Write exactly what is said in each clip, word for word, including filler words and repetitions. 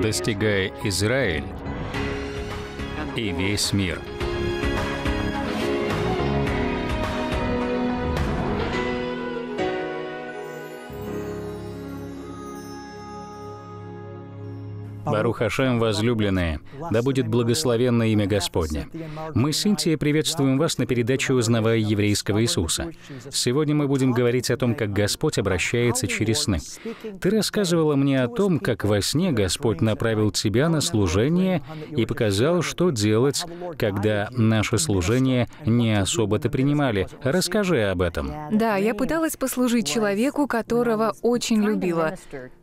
достигая Израиль и весь мир. Барух Ашем, возлюбленные, да будет благословенно имя Господне. Мы с Синтией приветствуем вас на передаче «Узнавая Еврейского Иисуса». Сегодня мы будем говорить о том, как Господь обращается через сны. Ты рассказывала мне о том, как во сне Господь направил тебя на служение и показал, что делать, когда наше служение не особо-то принимали. Расскажи об этом. Да, я пыталась послужить человеку, которого очень любила.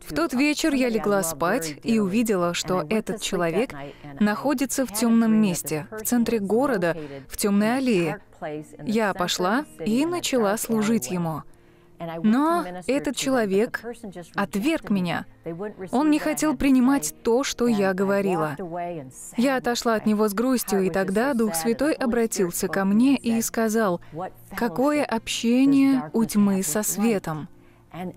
В тот вечер я легла спать и увидела, что этот человек находится в темном месте, в центре города, в темной аллее. Я пошла и начала служить ему. Но этот человек отверг меня. Он не хотел принимать то, что я говорила. Я отошла от него с грустью, и тогда Дух Святой обратился ко мне и сказал: «Какое общение у тьмы со светом?»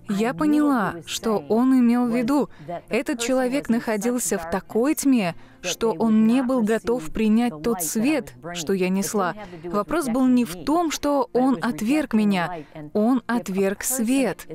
Я поняла, что он имел в виду, этот человек находился в такой тьме, что он не был готов принять тот свет, что я несла. Вопрос был не в том, что он отверг меня, он отверг свет.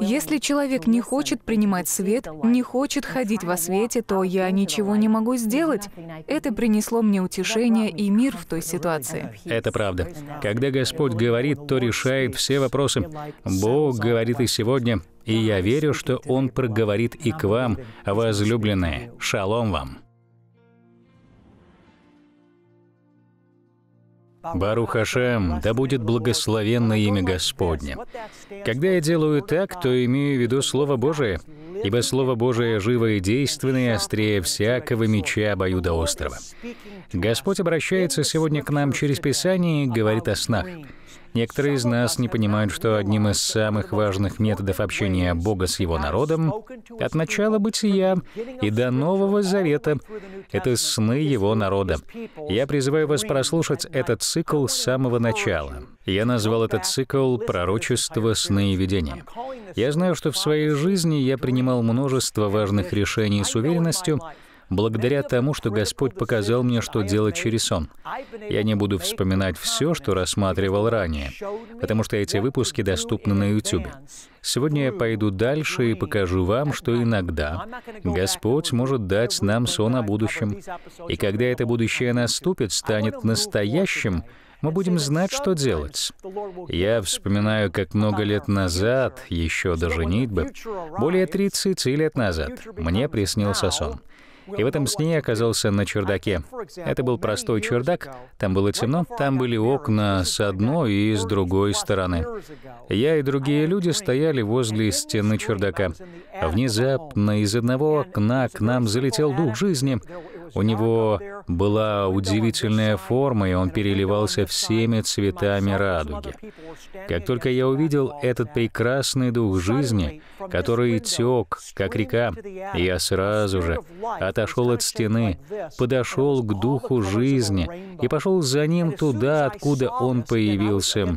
Если человек не хочет принимать свет, не хочет ходить во свете, то я ничего не могу сделать. Это принесло мне утешение и мир в той ситуации. Это правда. Когда Господь говорит, то решает все вопросы. Бог говорит и сегодня, и я верю, что Он проговорит и к вам, возлюбленные. Шалом вам. Барух Ашем, да будет благословенно имя Господне. Когда я делаю так, то имею в виду Слово Божие, ибо Слово Божие живо и действенно, и острее всякого меча обоюдоострого. Господь обращается сегодня к нам через Писание и говорит о снах. Некоторые из нас не понимают, что одним из самых важных методов общения Бога с Его народом от начала бытия и до Нового Завета — это сны Его народа. Я призываю вас прослушать этот цикл с самого начала. Я назвал этот цикл «Пророчество, сны и видения». Я знаю, что в своей жизни я принимал множество важных решений с уверенностью, благодаря тому, что Господь показал мне, что делать через сон. Я не буду вспоминать все, что рассматривал ранее, потому что эти выпуски доступны на YouTube. Сегодня я пойду дальше и покажу вам, что иногда Господь может дать нам сон о будущем. И когда это будущее наступит, станет настоящим, мы будем знать, что делать. Я вспоминаю, как много лет назад, еще до женитьбы, более тридцати лет назад, мне приснился сон. И в этом сне я оказался на чердаке. Это был простой чердак, там было темно, там были окна с одной и с другой стороны. Я и другие люди стояли возле стены чердака. Внезапно из одного окна к нам залетел дух жизни. У него была удивительная форма, и он переливался всеми цветами радуги. Как только я увидел этот прекрасный дух жизни, который тек, как река, я сразу же отошел от стены, подошел к духу жизни и пошел за ним туда, откуда он появился.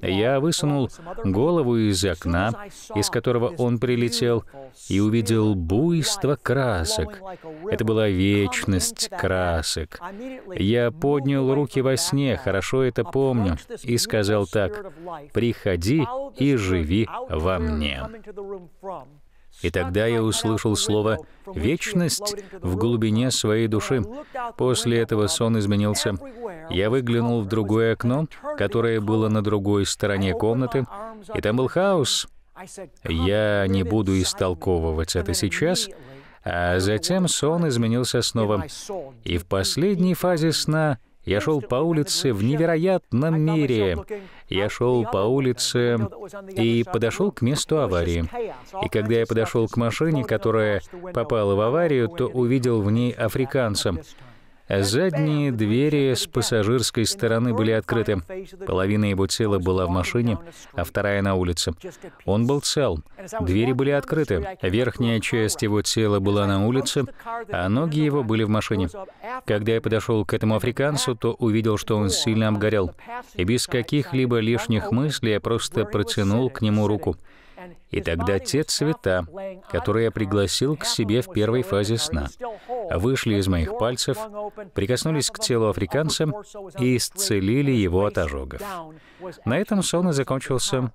Я высунул голову из окна, из которого он прилетел, и увидел буйство красок. Это была вечность красок. Я поднял руки во сне, хорошо это помню, и сказал так: «Приходи и живи во мне». И тогда я услышал слово «вечность» в глубине своей души. После этого сон изменился. Я выглянул в другое окно, которое было на другой стороне комнаты, и там был хаос. Я не буду истолковывать это сейчас, а затем сон изменился снова. И в последней фазе сна я шел по улице в невероятном мире. Я шел по улице и подошел к месту аварии. И когда я подошел к машине, которая попала в аварию, то увидел в ней африканца. Задние двери с пассажирской стороны были открыты. Половина его тела была в машине, а вторая на улице. Он был цел. Двери были открыты. Верхняя часть его тела была на улице, а ноги его были в машине. Когда я подошел к этому африканцу, то увидел, что он сильно обгорел. И без каких-либо лишних мыслей я просто протянул к нему руку. И тогда те цвета, которые я пригласил к себе в первой фазе сна, вышли из моих пальцев, прикоснулись к телу африканца и исцелили его от ожогов. На этом сон и закончился.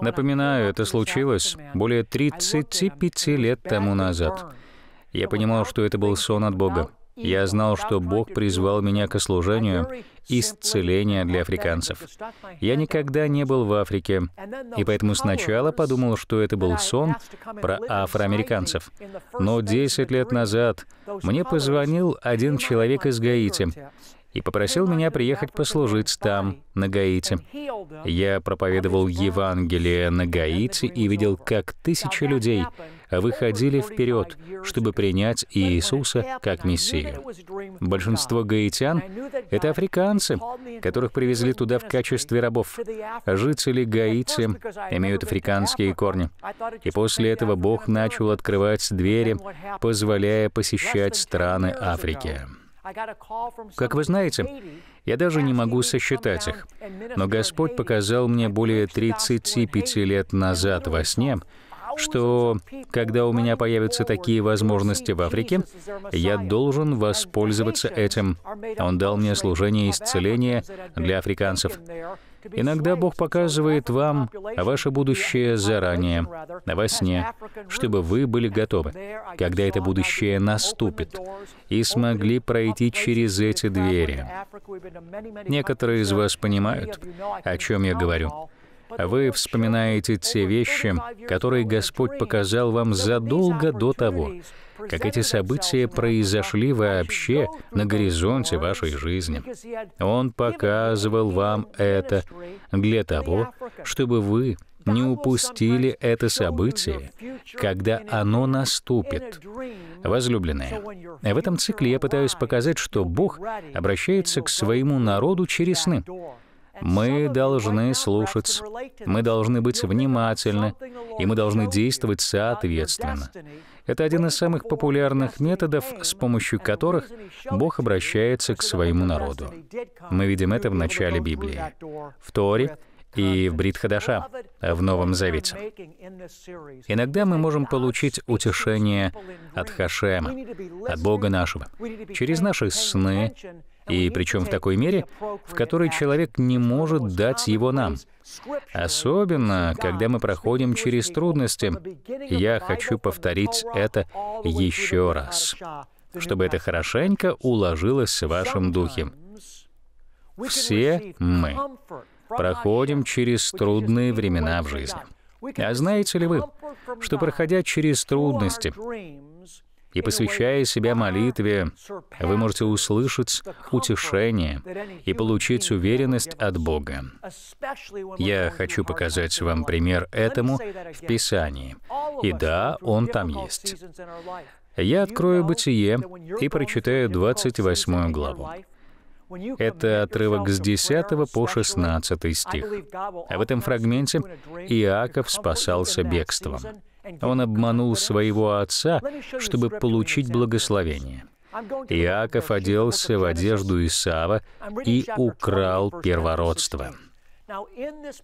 Напоминаю, это случилось более тридцати пяти лет тому назад. Я понимал, что это был сон от Бога. Я знал, что Бог призвал меня к служению исцеления для африканцев. Я никогда не был в Африке, и поэтому сначала подумал, что это был сон про афроамериканцев. Но десять лет назад мне позвонил один человек из Гаити и попросил меня приехать послужить там, на Гаити. Я проповедовал Евангелие на Гаити и видел, как тысячи людей выходили вперед, чтобы принять Иисуса как Мессию. Большинство гаитян — это африканцы, которых привезли туда в качестве рабов. Жители Гаити имеют африканские корни. И после этого Бог начал открывать двери, позволяя посещать страны Африки. Как вы знаете, я даже не могу сосчитать их, но Господь показал мне более тридцати пяти лет назад во сне, что когда у меня появятся такие возможности в Африке, я должен воспользоваться этим. Он дал мне служение исцеления для африканцев. Иногда Бог показывает вам ваше будущее заранее, во сне, чтобы вы были готовы, когда это будущее наступит, и смогли пройти через эти двери. Некоторые из вас понимают, о чем я говорю. Вы вспоминаете те вещи, которые Господь показал вам задолго до того, как эти события произошли вообще на горизонте вашей жизни. Он показывал вам это для того, чтобы вы не упустили это событие, когда оно наступит. Возлюбленные, в этом цикле я пытаюсь показать, что Бог обращается к своему народу через сны. Мы должны слушаться, мы должны быть внимательны, и мы должны действовать соответственно. Это один из самых популярных методов, с помощью которых Бог обращается к своему народу. Мы видим это в начале Библии, в Торе и в Брит Хадаша, в Новом Завете. Иногда мы можем получить утешение от Хашема, от Бога нашего, через наши сны, и причем в такой мере, в которой человек не может дать его нам. Особенно, когда мы проходим через трудности. Я хочу повторить это еще раз, чтобы это хорошенько уложилось в вашем духе. Все мы проходим через трудные времена в жизни. А знаете ли вы, что, проходя через трудности и посвящая себя молитве, вы можете услышать утешение и получить уверенность от Бога. Я хочу показать вам пример этому в Писании. И да, он там есть. Я открою Бытие и прочитаю двадцать восьмую главу. Это отрывок с десятого по шестнадцатый стих. В этом фрагменте Иаков спасался бегством. Он обманул своего отца, чтобы получить благословение. Иаков оделся в одежду Исава и украл первородство.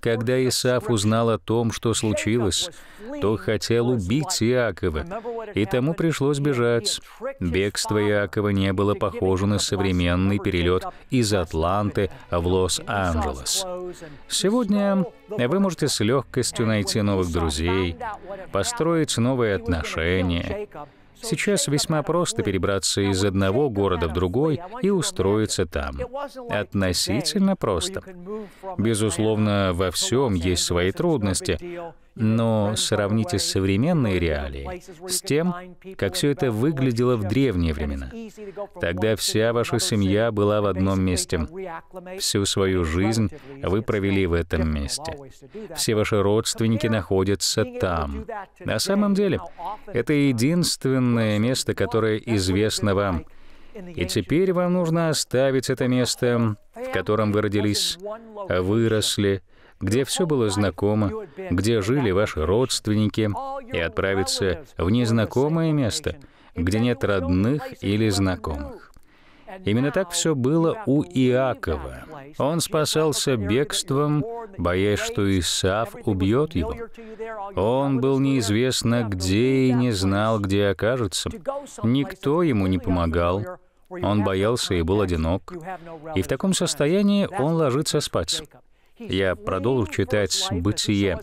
Когда Исав узнал о том, что случилось, то хотел убить Иакова, и тому пришлось бежать. Бегство Иакова не было похоже на современный перелет из Атланты в Лос-Анджелес. Сегодня вы можете с легкостью найти новых друзей, построить новые отношения. Сейчас весьма просто перебраться из одного города в другой и устроиться там. Относительно просто. Безусловно, во всем есть свои трудности, но сравните современные реалии с тем, как все это выглядело в древние времена. Тогда вся ваша семья была в одном месте. Всю свою жизнь вы провели в этом месте. Все ваши родственники находятся там. На самом деле, это единственное место, которое известно вам. И теперь вам нужно оставить это место, в котором вы родились, выросли, где все было знакомо, где жили ваши родственники, и отправиться в незнакомое место, где нет родных или знакомых. Именно так все было у Иакова. Он спасался бегством, боясь, что Исав убьет его. Он был неизвестно где и не знал, где окажется. Никто ему не помогал. Он боялся и был одинок. И в таком состоянии он ложится спать. Я продолжу читать «Бытие».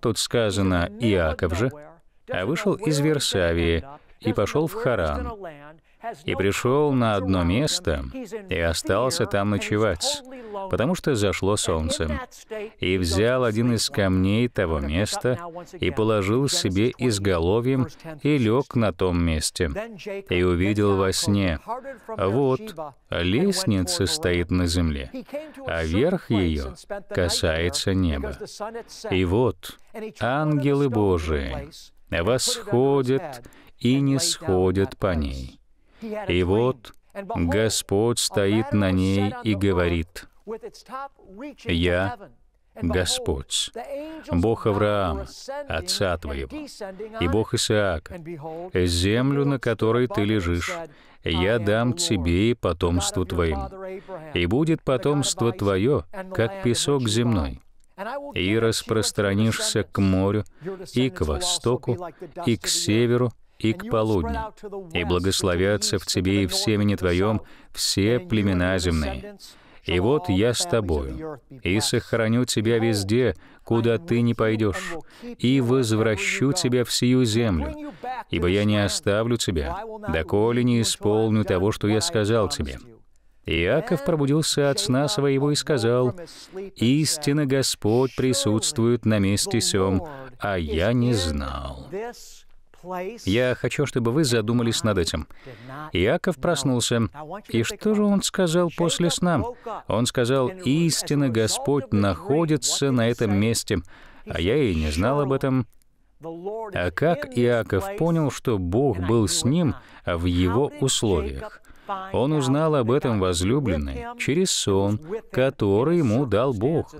Тут сказано: «Иаков же, а вышел из Версавии и пошел в Харан, и пришел на одно место, и остался там ночевать, потому что зашло солнце. И взял один из камней того места, и положил себе изголовьем, и лег на том месте. И увидел во сне: вот, лестница стоит на земле, а верх ее касается неба. И вот, ангелы Божии восходят и не сходят по ней. И вот Господь стоит на ней и говорит: «Я Господь, Бог Авраама, отца твоего, и Бог Исаака. Землю, на которой ты лежишь, я дам тебе и потомству твоему. И будет потомство твое, как песок земной. И распространишься к морю, и к востоку, и к северу, и к полудню, и благословятся в тебе и в семени твоем все племена земные. И вот я с тобою, и сохраню тебя везде, куда ты не пойдешь, и возвращу тебя в сию землю, ибо я не оставлю тебя, доколе не исполню того, что я сказал тебе». Иаков пробудился от сна своего и сказал: «Истинно Господь присутствует на месте сем, а я не знал». Я хочу, чтобы вы задумались над этим. Иаков проснулся. И что же он сказал после сна? Он сказал: «Истинно Господь находится на этом месте, а я и не знал об этом». А как Иаков понял, что Бог был с ним в его условиях? Он узнал об этом, возлюбленный, через сон, который ему дал Бог.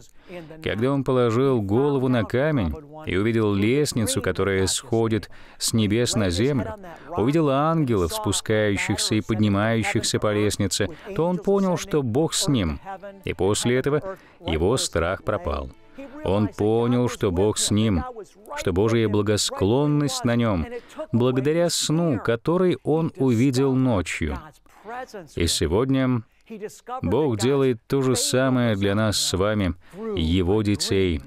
Когда он положил голову на камень и увидел лестницу, которая сходит с небес на землю, увидел ангелов, спускающихся и поднимающихся по лестнице, то он понял, что Бог с ним. И после этого его страх пропал. Он понял, что Бог с ним, что Божья благосклонность на нем, благодаря сну, который он увидел ночью. И сегодня Бог делает то же самое для нас с вами, Его детей.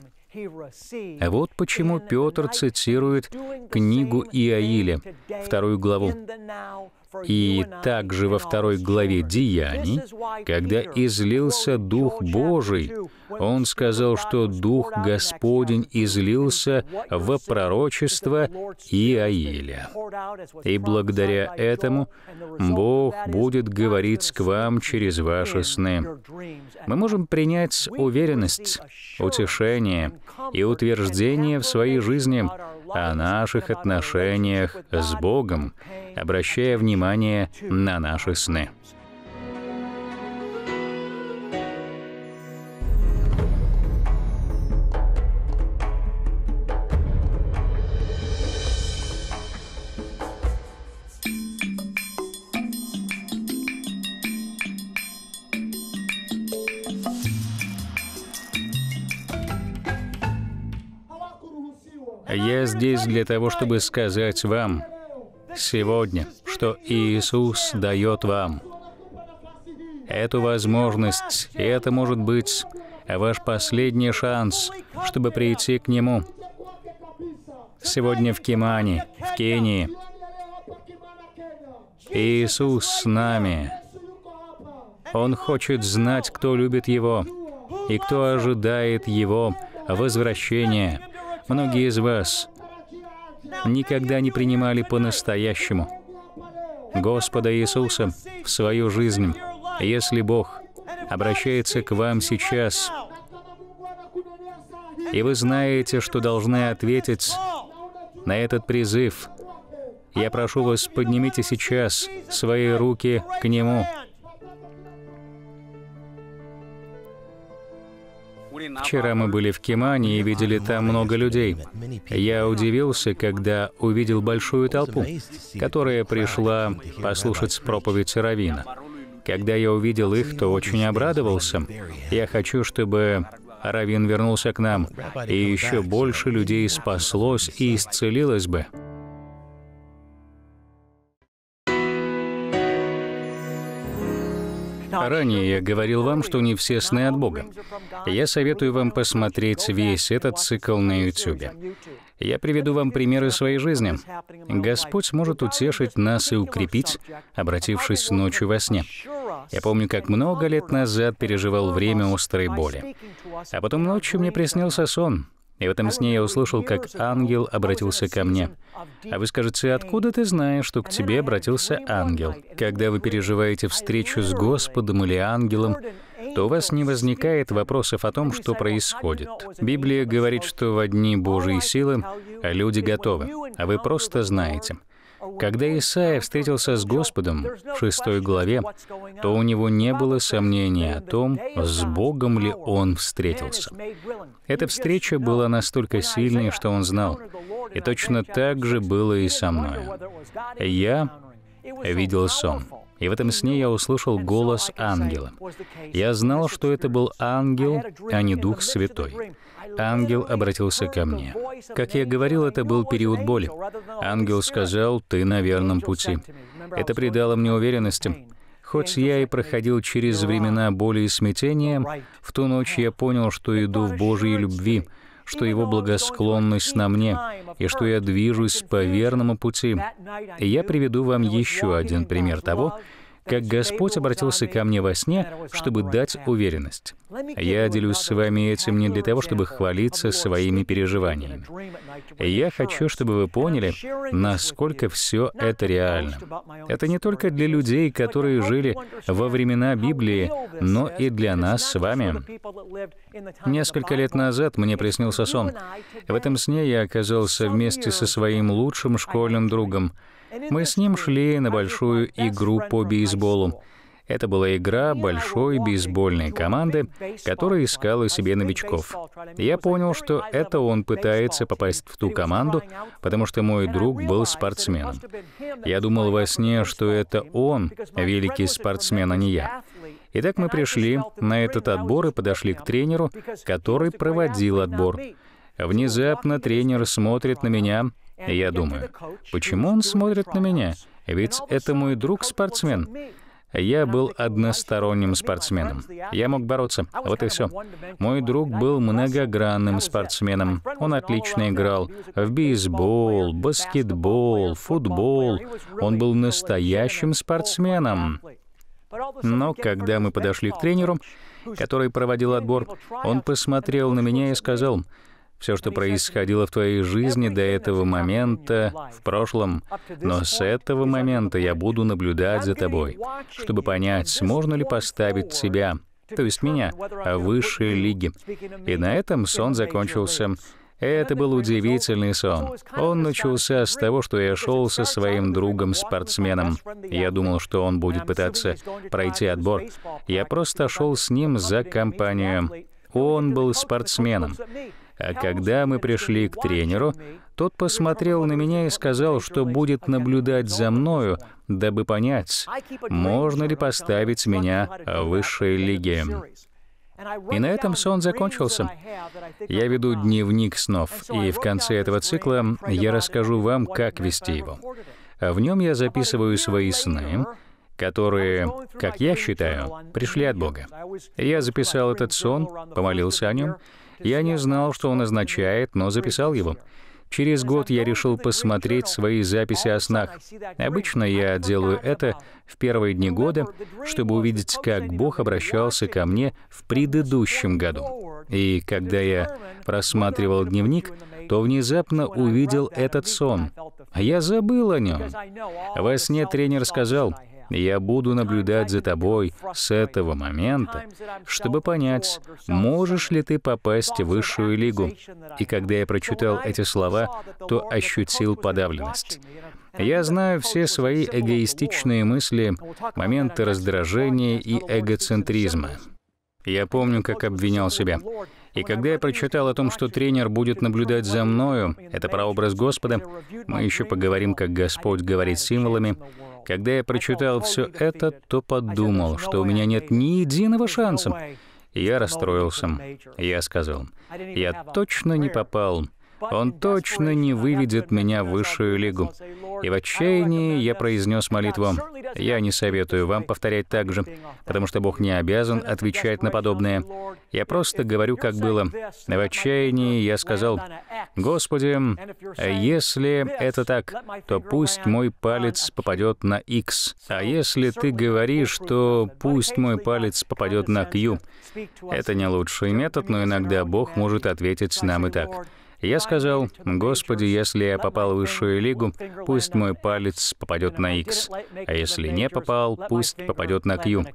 А вот почему Петр цитирует книгу Иаиля, вторую главу. «И также во второй главе Деяний, когда излился Дух Божий, он сказал, что Дух Господень излился во пророчество Иаиля. И благодаря этому Бог будет говорить к вам через ваши сны». Мы можем принять уверенность, утешение и утверждение в своей жизни о наших отношениях с Богом, обращая внимание на наши сны. Я здесь для того, чтобы сказать вам сегодня, что Иисус дает вам эту возможность, и это может быть ваш последний шанс, чтобы прийти к Нему. Сегодня в Кимани, в Кении, Иисус с нами. Он хочет знать, кто любит Его и кто ожидает Его возвращения. Многие из вас никогда не принимали по-настоящему Господа Иисуса в свою жизнь. Если Бог обращается к вам сейчас, и вы знаете, что должны ответить на этот призыв, я прошу вас, поднимите сейчас свои руки к Нему. Вчера мы были в Кимани и видели там много людей. Я удивился, когда увидел большую толпу, которая пришла послушать проповедь раввина. Когда я увидел их, то очень обрадовался. Я хочу, чтобы раввин вернулся к нам, и еще больше людей спаслось и исцелилось бы. Ранее я говорил вам, что не все сны от Бога. Я советую вам посмотреть весь этот цикл на ютубе. Я приведу вам примеры своей жизни. Господь может утешить нас и укрепить, обратившись ночью во сне. Я помню, как много лет назад переживал время острой боли. А потом ночью мне приснился сон. И в этом сне я услышал, как ангел обратился ко мне. А вы скажете, откуда ты знаешь, что к тебе обратился ангел? Когда вы переживаете встречу с Господом или ангелом, то у вас не возникает вопросов о том, что происходит. Библия говорит, что во дни Божьей силы люди готовы, а вы просто знаете. Когда Исаия встретился с Господом в шестой главе, то у него не было сомнения о том, с Богом ли он встретился. Эта встреча была настолько сильной, что он знал. И точно так же было и со мною. Я видел сон. И в этом сне я услышал голос ангела. Я знал, что это был ангел, а не Дух Святой. Ангел обратился ко мне. Как я говорил, это был период боли. Ангел сказал, ты на верном пути. Это придало мне уверенности. Хоть я и проходил через времена боли и смятения, в ту ночь я понял, что иду в Божьей любви, что Его благосклонность на мне, и что я движусь по верному пути. И я приведу вам еще один пример того, как Господь обратился ко мне во сне, чтобы дать уверенность. Я делюсь с вами этим не для того, чтобы хвалиться своими переживаниями. Я хочу, чтобы вы поняли, насколько все это реально. Это не только для людей, которые жили во времена Библии, но и для нас с вами. Несколько лет назад мне приснился сон. В этом сне я оказался вместе со своим лучшим школьным другом. Мы с ним шли на большую игру по бейсболу. Это была игра большой бейсбольной команды, которая искала себе новичков. Я понял, что это он пытается попасть в ту команду, потому что мой друг был спортсменом. Я думал во сне, что это он, великий спортсмен, а не я. Итак, мы пришли на этот отбор и подошли к тренеру, который проводил отбор. Внезапно тренер смотрит на меня. Я думаю, почему он смотрит на меня? Ведь это мой друг-спортсмен. Я был односторонним спортсменом. Я мог бороться. Вот и все. Мой друг был многогранным спортсменом. Он отлично играл в бейсбол, баскетбол, футбол. Он был настоящим спортсменом. Но когда мы подошли к тренеру, который проводил отбор, он посмотрел на меня и сказал: все, что происходило в твоей жизни до этого момента, в прошлом, но с этого момента я буду наблюдать за тобой, чтобы понять, можно ли поставить тебя, то есть меня, в высшей лиге. И на этом сон закончился. Это был удивительный сон. Он начался с того, что я шел со своим другом-спортсменом. Я думал, что он будет пытаться пройти отбор. Я просто шел с ним за компанию. Он был спортсменом. А когда мы пришли к тренеру, тот посмотрел на меня и сказал, что будет наблюдать за мною, дабы понять, можно ли поставить меня в высшей лиге. И на этом сон закончился. Я веду дневник снов, и в конце этого цикла я расскажу вам, как вести его. В нем я записываю свои сны, которые, как я считаю, пришли от Бога. Я записал этот сон, помолился о нем. Я не знал, что он означает, но записал его. Через год я решил посмотреть свои записи о снах. Обычно я делаю это в первые дни года, чтобы увидеть, как Бог обращался ко мне в предыдущем году. И когда я просматривал дневник, то внезапно увидел этот сон. Я забыл о нем. Во сне тренер сказал: «Я буду наблюдать за тобой с этого момента, чтобы понять, можешь ли ты попасть в высшую лигу». И когда я прочитал эти слова, то ощутил подавленность. Я знаю все свои эгоистичные мысли, моменты раздражения и эгоцентризма. Я помню, как обвинял себя. И когда я прочитал о том, что тренер будет наблюдать за мною, это прообраз Господа, мы еще поговорим, как Господь говорит символами, Когда я прочитал все это, то подумал, что у меня нет ни единого шанса. Я расстроился. Я сказал, я точно не попал. Он точно не выведет меня в высшую лигу. И в отчаянии я произнес молитву. Я не советую вам повторять так же, потому что Бог не обязан отвечать на подобное. Я просто говорю, как было. В отчаянии я сказал, «Господи, если это так, то пусть мой палец попадет на X. А если ты говоришь, то пусть мой палец попадет на Q». Это не лучший метод, но иногда Бог может ответить нам и так. Я сказал, «Господи, если я попал в высшую лигу, пусть мой палец попадет на X, а если не попал, пусть попадет на Q».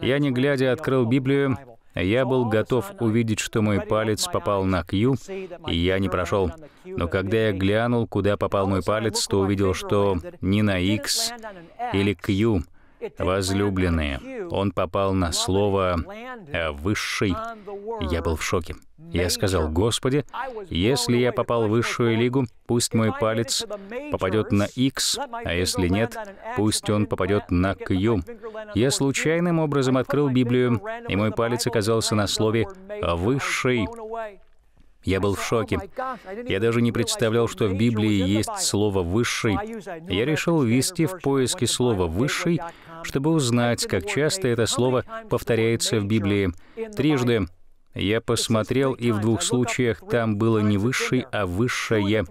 Я, не глядя, открыл Библию. Я был готов увидеть, что мой палец попал на Q, и я не прошел. Но когда я глянул, куда попал мой палец, то увидел, что не на X или Q, возлюбленные. Он попал на слово «высший». Я был в шоке. Я сказал, «Господи, если я попал в высшую лигу, пусть мой палец попадет на X, а если нет, пусть он попадет на Q». Я случайным образом открыл Библию, и мой палец оказался на слове «высший». Я был в шоке. Я даже не представлял, что в Библии есть слово «высший». Я решил ввести в поиске слово «высший», чтобы узнать, как часто это слово повторяется в Библии. Трижды я посмотрел, и в двух случаях там было не «высший», а «высшее».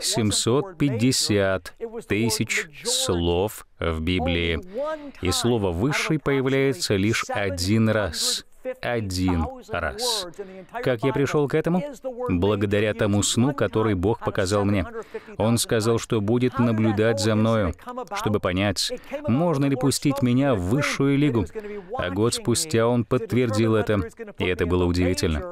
семьсот пятьдесят тысяч слов в Библии. И слово «высший» появляется лишь один раз. Один раз. Как я пришел к этому? Благодаря тому сну, который Бог показал мне. Он сказал, что будет наблюдать за мною, чтобы понять, можно ли пустить меня в высшую лигу. А год спустя он подтвердил это, и это было удивительно.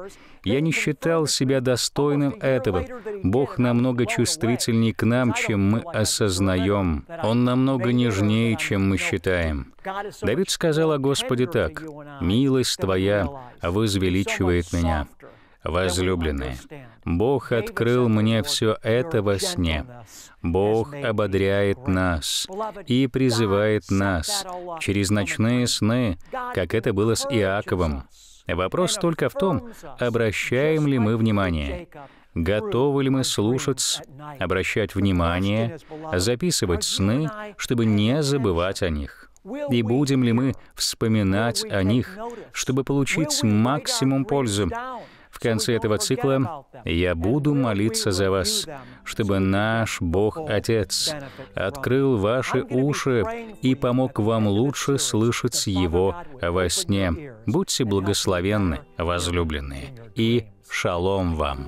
Я не считал себя достойным этого. Бог намного чувствительнее к нам, чем мы осознаем. Он намного нежнее, чем мы считаем. Давид сказал о Господе так, «Милость Твоя возвеличивает меня». Возлюбленные, Бог открыл мне все это во сне. Бог ободряет нас и призывает нас через ночные сны, как это было с Иаковом. Вопрос только в том, обращаем ли мы внимание, готовы ли мы слушать, обращать внимание, записывать сны, чтобы не забывать о них. И будем ли мы вспоминать о них, чтобы получить максимум пользы? В конце этого цикла я буду молиться за вас, чтобы наш Бог-Отец открыл ваши уши и помог вам лучше слышать Его во сне. Будьте благословенны, возлюбленные, и шалом вам!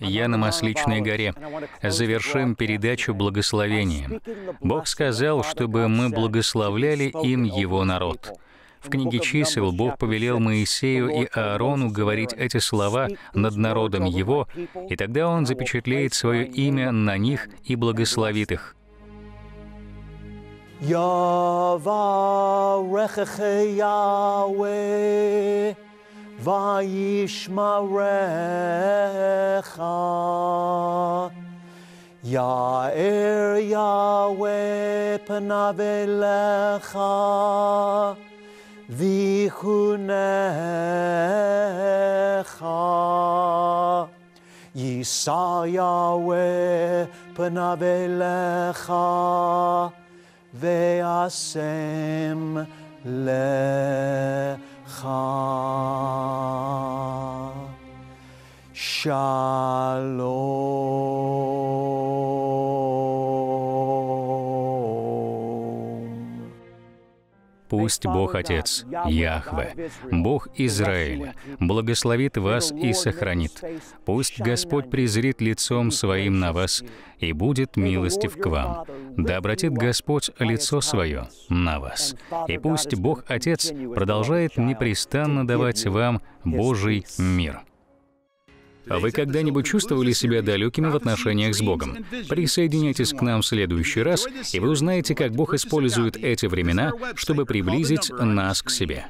Я на Масличной горе. Завершим передачу благословением. Бог сказал, чтобы мы благословляли им Его народ. В книге «Чисел» Бог повелел Моисею и Аарону говорить эти слова над народом его, и тогда он запечатлеет свое имя на них и благословит их. Vayishmarecha Ya'er Yahweh panav elecha Vichunecha Yisa Yahweh panav elecha Ve'asem lecha Шалом. Пусть Бог Отец, Яхве, Бог Израиля, благословит вас и сохранит. Пусть Господь презрит лицом своим на вас и будет милостив к вам. Да обратит Господь лицо свое на вас. И пусть Бог Отец продолжает непрестанно давать вам Божий мир. Вы когда-нибудь чувствовали себя далекими в отношениях с Богом? Присоединяйтесь к нам в следующий раз, и вы узнаете, как Бог использует эти времена, чтобы приблизить нас к себе.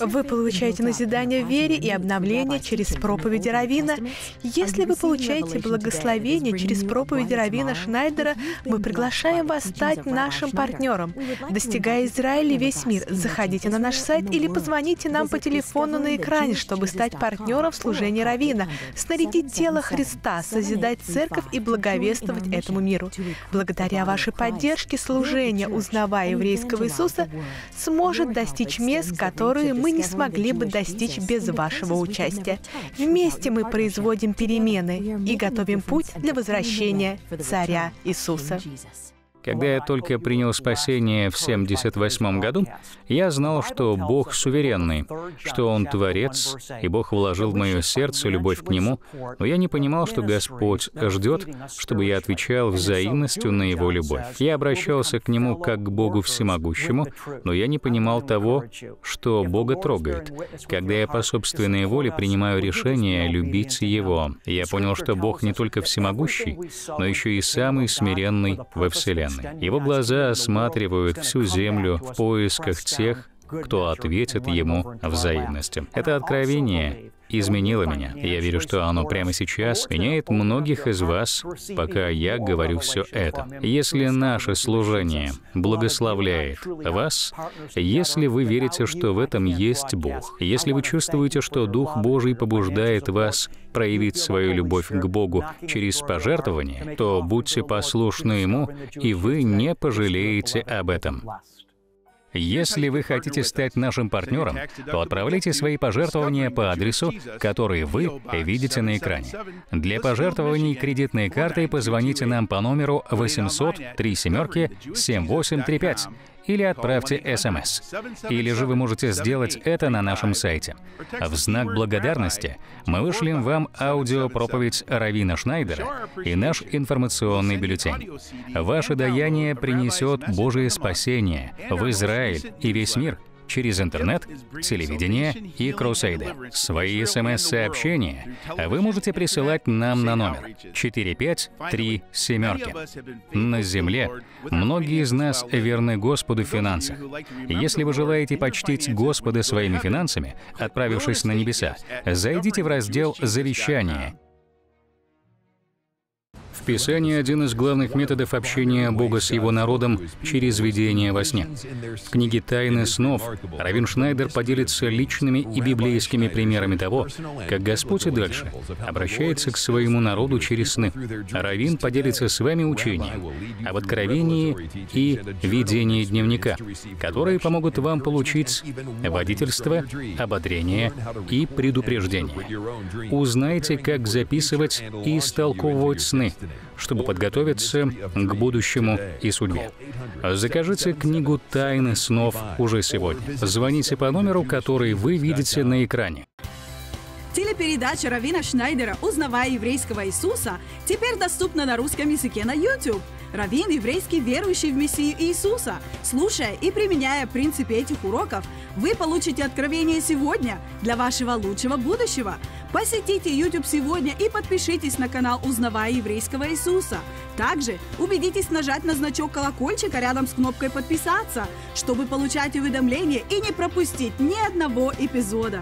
Вы получаете назидание в вере и обновление через проповеди раввина. Если вы получаете благословение через проповеди раввина Шнайдера, мы приглашаем вас стать нашим партнером. Достигая Израиль и весь мир, заходите на наш сайт или позвоните нам по телефону на экране, чтобы стать партнером в служении раввина, снарядить тело Христа, созидать церковь и благовествовать этому миру. Благодаря вашей поддержке служение «Узнавая еврейского Иисуса» сможет достичь мест, которые мы не смогли бы достичь без вашего участия. Вместе мы производим перемены и готовим путь для возвращения Царя Иисуса. Когда я только принял спасение в семьдесят восьмом году, я знал, что Бог суверенный, что Он Творец, и Бог вложил в мое сердце любовь к Нему, но я не понимал, что Господь ждет, чтобы я отвечал взаимностью на Его любовь. Я обращался к Нему как к Богу всемогущему, но я не понимал того, что Бога трогает. Когда я по собственной воле принимаю решение любить Его, я понял, что Бог не только всемогущий, но еще и самый смиренный во Вселенной. Его глаза осматривают всю землю в поисках тех, кто ответит ему взаимностью. Это откровение изменило меня. Я верю, что оно прямо сейчас меняет многих из вас, пока я говорю все это. Если наше служение благословляет вас, если вы верите, что в этом есть Бог, если вы чувствуете, что Дух Божий побуждает вас проявить свою любовь к Богу через пожертвование, то будьте послушны Ему, и вы не пожалеете об этом. Если вы хотите стать нашим партнером, то отправляйте свои пожертвования по адресу, который вы видите на экране. Для пожертвований кредитной картой позвоните нам по номеру восемьсот тридцать семь семь восемь три пять или отправьте СМС. Или же вы можете сделать это на нашем сайте. В знак благодарности мы вышлем вам аудиопроповедь раввина Шнайдера и наш информационный бюллетень. Ваше даяние принесет Божие спасение в Израиль и весь мир через интернет, телевидение и крусейды. Свои СМС-сообщения вы можете присылать нам на номер четыре пять три семь. На земле многие из нас верны Господу в финансах. Если вы желаете почтить Господа своими финансами, отправившись на небеса, зайдите в раздел «Завещание». В Писании один из главных методов общения Бога с Его народом через видение во сне. В книге «Тайны снов» раввин Шнайдер поделится личными и библейскими примерами того, как Господь и дальше обращается к своему народу через сны. Раввин поделится с вами учением об откровении и видении дневника, которые помогут вам получить водительство, ободрение и предупреждение. Узнайте, как записывать и истолковывать сны, чтобы подготовиться к будущему и судьбе. Закажите книгу «Тайны снов» уже сегодня. Звоните по номеру, который вы видите на экране. Телепередача раввина Шнайдера «Узнавая еврейского Иисуса» теперь доступна на русском языке на YouTube. Раввин – еврейский верующий в Мессию Иисуса. Слушая и применяя принципы этих уроков, вы получите откровение сегодня для вашего лучшего будущего. Посетите YouTube сегодня и подпишитесь на канал «Узнавая еврейского Иисуса». Также убедитесь нажать на значок колокольчика рядом с кнопкой «Подписаться», чтобы получать уведомления и не пропустить ни одного эпизода.